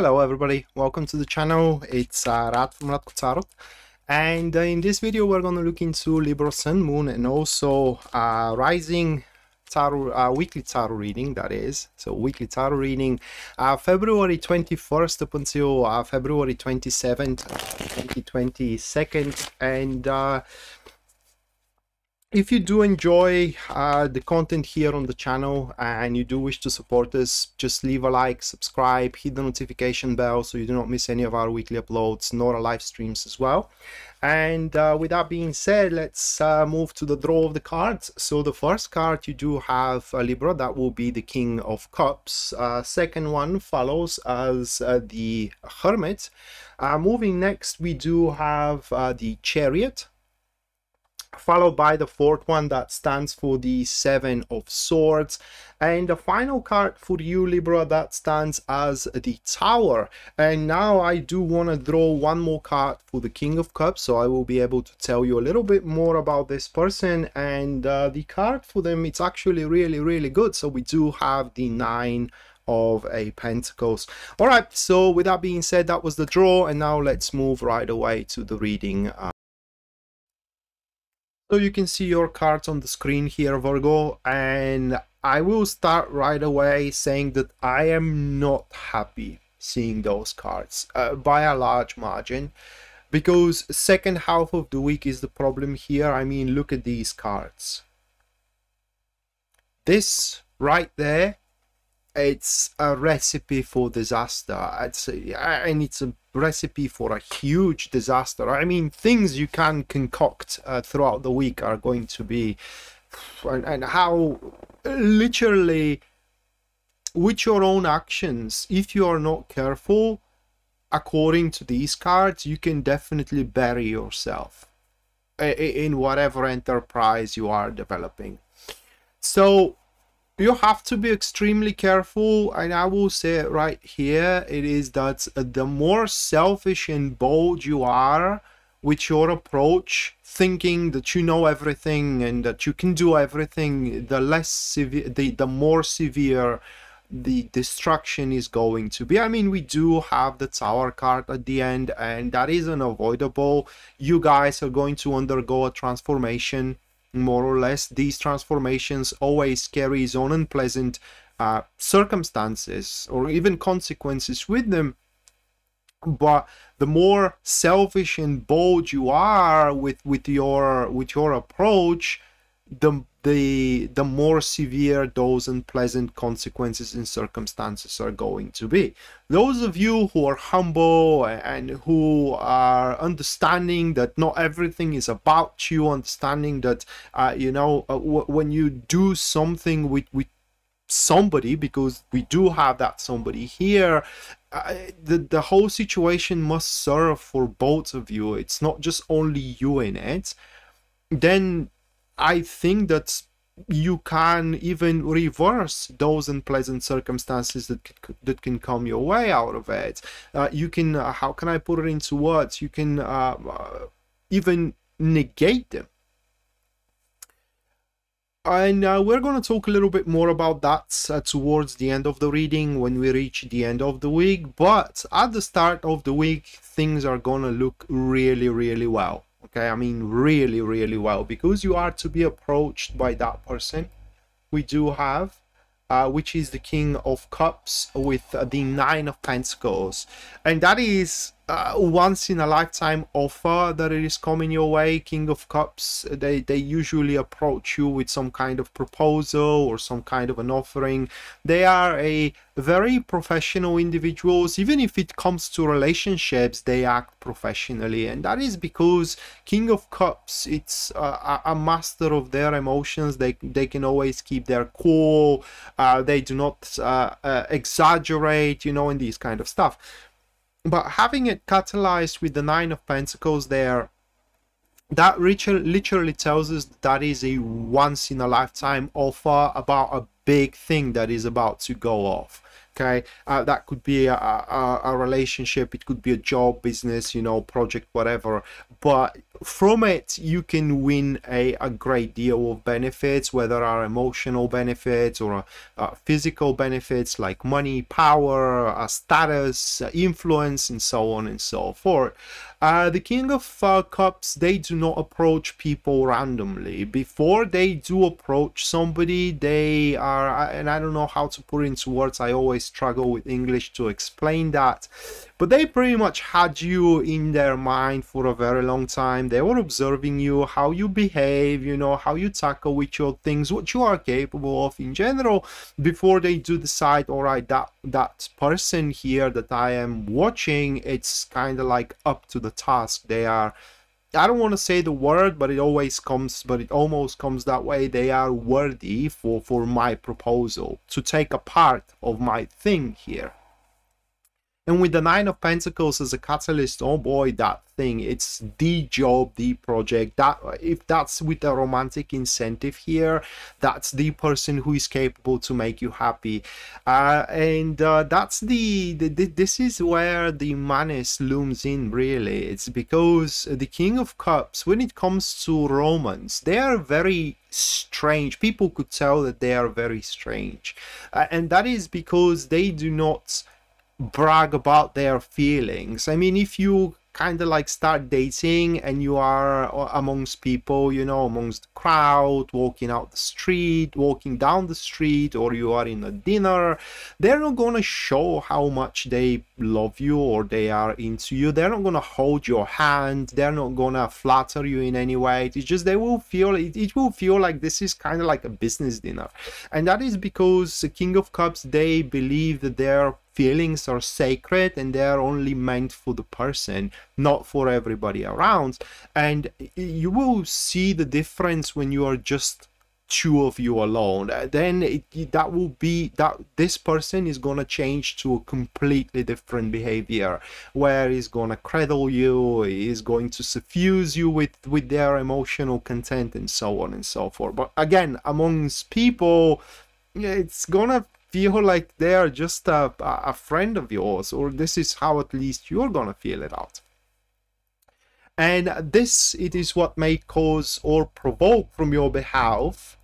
Hello everybody, welcome to the channel. It's Rad from Radko Tarot, and in this video we're gonna look into Libra Sun, Moon and also Rising Tarot, weekly tarot reading, that is. So weekly tarot reading, February 21st up until February 27th, 22nd. And if you do enjoy the content here on the channel and you do wish to support us, just leave a like, subscribe, hit the notification bell so you do not miss any of our weekly uploads nor our live streams as well. And with that being said, let's move to the draw of the cards. So the first card you do have, Libra, that will be the King of Cups. Second one follows as the Hermit. Moving next, we do have the Chariot, followed by the fourth one that stands for the Seven of Swords, and the final card for you, Libra, that stands as the Tower. And now I do want to draw one more card for the King of Cups, so I will be able to tell you a little bit more about this person. And the card for them, it's actually really good. So we do have the Nine of Pentacles. All right, so with that being said, that was the draw, and now let's move right away to the reading. So you can see your cards on the screen here, Virgo, and I will start right away saying that I am not happy seeing those cards by a large margin, because second half of the week is the problem here. I mean, look at these cards. This right there, it's a recipe for disaster. It's a recipe for a huge disaster. I mean, things you can concoct throughout the week are going to be, and how literally with your own actions, if you are not careful, according to these cards, you can definitely bury yourself in whatever enterprise you are developing. So you have to be extremely careful, and I will say it right here, it is that the more selfish and bold you are with your approach, thinking that you know everything and that you can do everything, the less severe, the more severe the destruction is going to be. I mean, we do have the Tower card at the end, and that is unavoidable. You guys are going to undergo a transformation. More or less, these transformations always carries on unpleasant circumstances or even consequences with them. But the more selfish and bold you are with your approach, the more severe those unpleasant consequences and circumstances are going to be. Those of you who are humble and who are understanding that not everything is about you, understanding that you know, when you do something with somebody, because we do have that somebody here, the whole situation must serve for both of you. It's not just only you in it. Then I think that you can even reverse those unpleasant circumstances that can come your way out of it. You can, how can I put it into words? You can even negate them. And we're going to talk a little bit more about that towards the end of the reading when we reach the end of the week. But at the start of the week, things are going to look really well. Okay, I mean really well, because you are to be approached by that person we do have, which is the King of Cups with the Nine of Pentacles. And that is once in a lifetime offer that it is coming your way. King of Cups, they usually approach you with some kind of proposal or some kind of an offering. They are a very professional individuals. Even if it comes to relationships, they act professionally, and that is because King of Cups, it's a master of their emotions. They can always keep their cool. They do not exaggerate, you know, in these kind of stuff. But having it catalyzed with the Nine of Pentacles there, that literally tells us that is a once in a lifetime offer about a big thing that is about to go off. okay? That could be a relationship, it could be a job, business, you know, project, whatever. But from it, you can win a great deal of benefits, whether are emotional benefits or physical benefits like money, power, status, influence, and so on and so forth. The King of Cups, they do not approach people randomly. Before they do approach somebody, they are, and I don't know how to put into words, I always struggle with English to explain that, but they pretty much had you in their mind for a very long time. They were observing you, how you behave, you know, how you tackle with your things, what you are capable of in general, before they do decide, all right, that person here that I am watching, it's kind of like up to the task. They are, I don't want to say the word, but it always comes, but it almost comes that way. They are worthy for my proposal, to take a part of my thing here. And with the Nine of Pentacles as a catalyst, oh boy, that thing, it's the job, the project, that if that's with a romantic incentive here, that's the person who is capable to make you happy. That's this is where the madness looms in, really. It's because the King of Cups, when it comes to romance, they are very strange. People could tell that they are very strange, and that is because they do not brag about their feelings. I mean, if you kind of like start dating and you are amongst people, you know, amongst the crowd, walking out the street, walking down the street, or you are in a dinner, they're not gonna show how much they love you or they are into you. They're not gonna hold your hand, they're not gonna flatter you in any way. It's just they will feel it will feel like this is kind of like a business dinner. And that is because the King of Cups, they believe that they're feelings are sacred and they are only meant for the person, not for everybody around. And you will see the difference when you are just two of you alone. Then that will be that this person is gonna change to a completely different behavior, where he's gonna cradle you, he's going to suffuse you with their emotional content and so on and so forth. But again, amongst people, it's gonna feel like they are just a friend of yours, or this is how at least you're gonna feel it out. And this, it is what may cause or provoke from your behalf,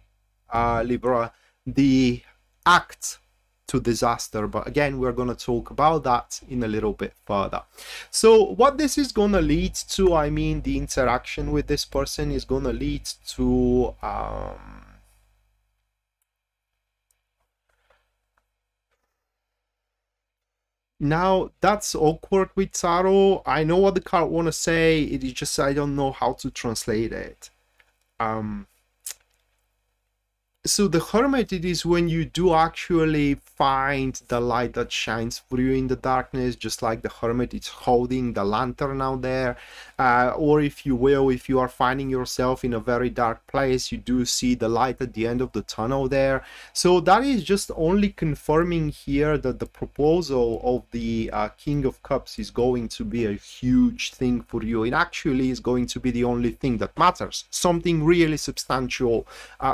Libra, the act to disaster. But again, we're going to talk about that in a little bit further. So what this is going to lead to, I mean, the interaction with this person is going to lead to now that's awkward with tarot. I know what the card want to say, it is just I don't know how to translate it. So the Hermit, it is when you do actually find the light that shines for you in the darkness, just like the Hermit is holding the lantern out there. Or if you will, if you are finding yourself in a very dark place, you do see the light at the end of the tunnel there. So that is just only confirming here that the proposal of the King of Cups is going to be a huge thing for you. It actually is going to be the only thing that matters. Something really substantial,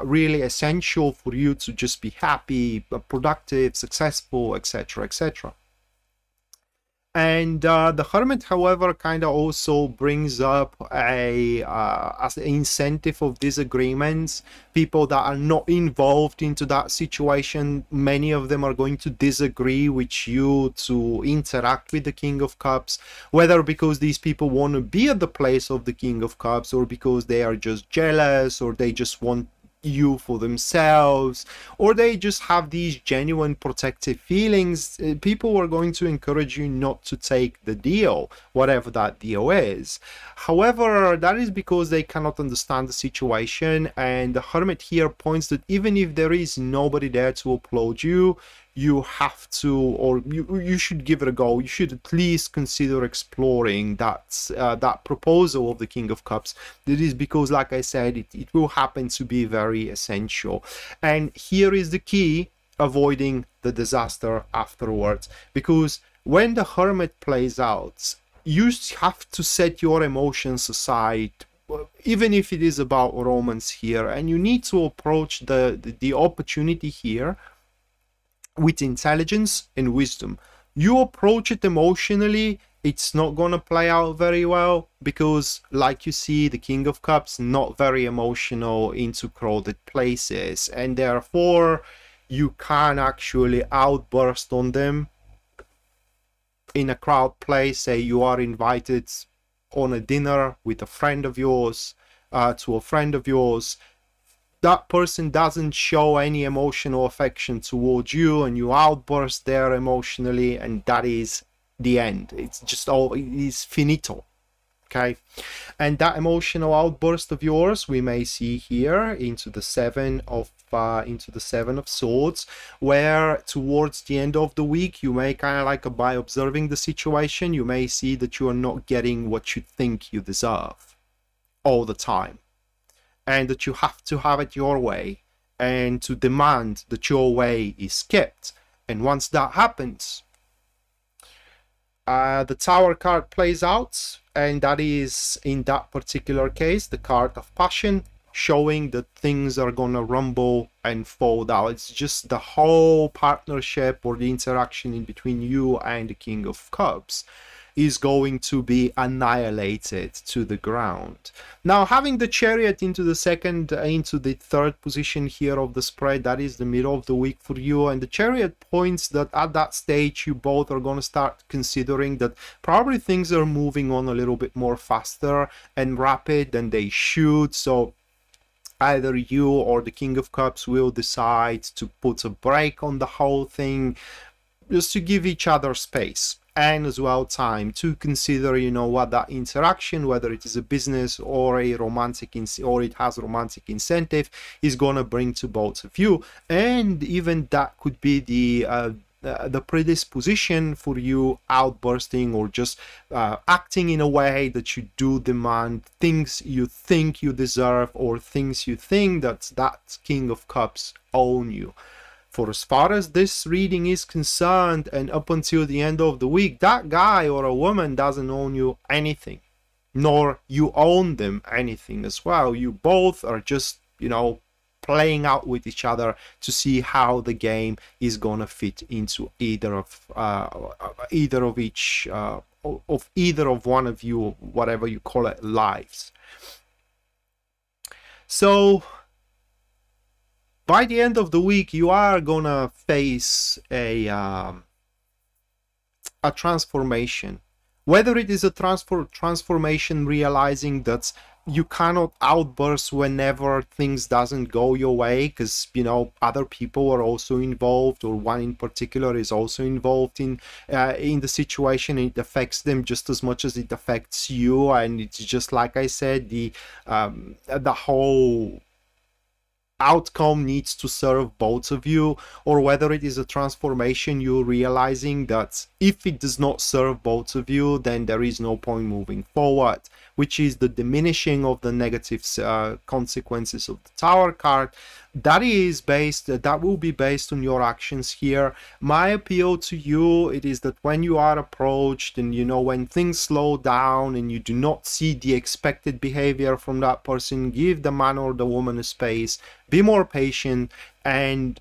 really essential for you to just be happy, productive, successful, etc., etc. And the Hermit, however, kind of also brings up a as an incentive of disagreements. People that are not involved into that situation, many of them are going to disagree with you to interact with the King of Cups, whether because these people want to be at the place of the King of Cups, or because they are just jealous, or they just want you for themselves, or they just have these genuine protective feelings. People are going to encourage you not to take the deal, whatever that deal is. However, that is because they cannot understand the situation, and the Hermit here points that even if there is nobody there to applaud you, you have to, or you should give it a go. You should at least consider exploring that proposal of the King of Cups. That is because, like I said, it will happen to be very essential. And here is the key, avoiding the disaster afterwards. Because when the Hermit plays out, you have to set your emotions aside, even if it is about romance here. And you need to approach the opportunity here with intelligence and wisdom. You approach it emotionally, it's not gonna play out very well, because like you see, the King of Cups not very emotional into crowded places, and therefore you can actually outburst on them in a crowd place. Say you are invited on a dinner with a friend of yours, to a friend of yours, that person doesn't show any emotional affection towards you, and you outburst there emotionally, and that is the end. It's just all, it is finito. Okay, and that emotional outburst of yours, we may see here into the seven of swords, where towards the end of the week you may kind of like, by observing the situation, you may see that you are not getting what you think you deserve all the time, and that you have to have it your way and to demand that your way is kept. And once that happens, the Tower card plays out, and that is, in that particular case, the card of passion, showing that things are gonna rumble and fall down. It's just the whole partnership or the interaction in between you and the King of Cups is going to be annihilated to the ground. Now, having the Chariot into the third position here of the spread, that is the middle of the week for you, and the Chariot points that at that stage you both are going to start considering that probably things are moving on a little bit more faster and rapid than they should. So either you or the King of Cups will decide to put a break on the whole thing, just to give each other space and as well time to consider, you know what, that interaction, whether it is a business or a romantic, or it has romantic incentive, is gonna bring to both of you. And even that could be the predisposition for you outbursting or just acting in a way that you do demand things you think you deserve, or things you think that King of Cups own you. For as far as this reading is concerned, and up until the end of the week, that guy or a woman doesn't own you anything, nor you own them anything as well. You both are just, you know, playing out with each other to see how the game is gonna fit into either of one of you, whatever you call it, lives. So by the end of the week, you are gonna face a transformation. Whether it is a transformation, realizing that you cannot outburst whenever things doesn't go your way, because, you know, other people are also involved, or one in particular is also involved in the situation, and it affects them just as much as it affects you. And it's just like I said, the whole outcome needs to serve both of you. Or whether it is a transformation, you realizing that if it does not serve both of you, then there is no point moving forward, which is the diminishing of the negative consequences of the Tower card. That is based, that will be based on your actions here. My appeal to you, it is that when you are approached, and you know, when things slow down and you do not see the expected behavior from that person, give the man or the woman a space, be more patient, and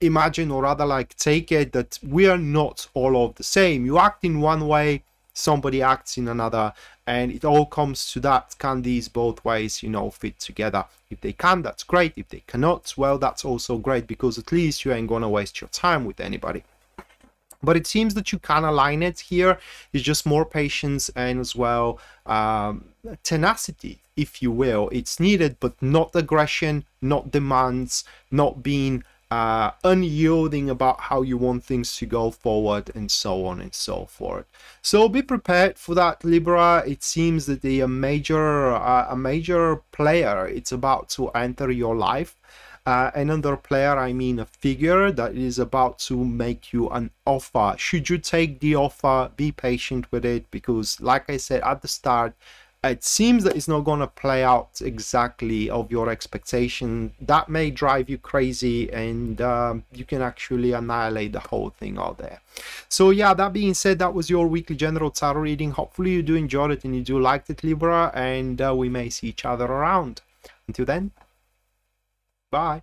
imagine, or rather like take it, that we are not all of the same. You act in one way, somebody acts in another, and it all comes to that. Can these both ways, you know, fit together? If they can, that's great. If they cannot, well, that's also great, because at least you ain't gonna waste your time with anybody. But it seems that you can align it here. It's just more patience and as well tenacity, if you will. It's needed, but not aggression, not demands, not being unyielding about how you want things to go forward, and so on and so forth. So be prepared for that, Libra. It seems that they are a major player. It's about to enter your life. And under player, I mean a figure that is about to make you an offer. Should you take the offer, be patient with it, because like I said at the start, it seems that it's not going to play out exactly of your expectation. That may drive you crazy, and you can actually annihilate the whole thing out there. So yeah, that being said, that was your weekly general tarot reading. Hopefully you do enjoy it and you do like it, Libra, and we may see each other around. Until then, bye.